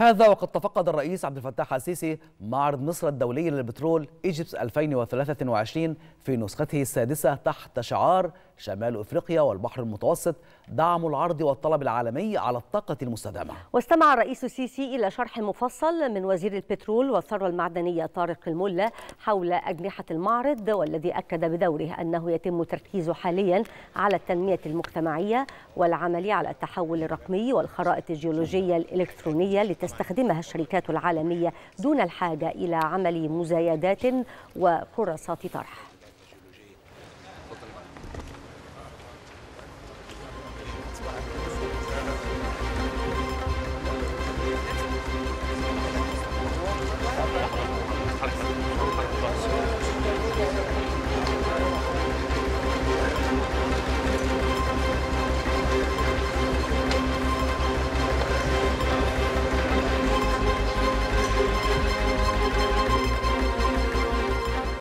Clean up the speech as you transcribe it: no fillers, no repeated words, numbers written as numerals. هذا وقد تفقد الرئيس عبد الفتاح السيسي معرض مصر الدولي للبترول إيجبس 2023 في نسخته السادسة تحت شعار شمال أفريقيا والبحر المتوسط دعم العرض والطلب العالمي على الطاقة المستدامة. واستمع الرئيس السيسي إلى شرح مفصل من وزير البترول والثروة المعدنية طارق الملة حول أجنحة المعرض، والذي أكد بدوره أنه يتم تركيزه حاليا على التنمية المجتمعية والعمل على التحول الرقمي والخرائط الجيولوجية الإلكترونية تستخدمها الشركات العالمية دون الحاجة إلى عمل مزايدات وفرص طرح.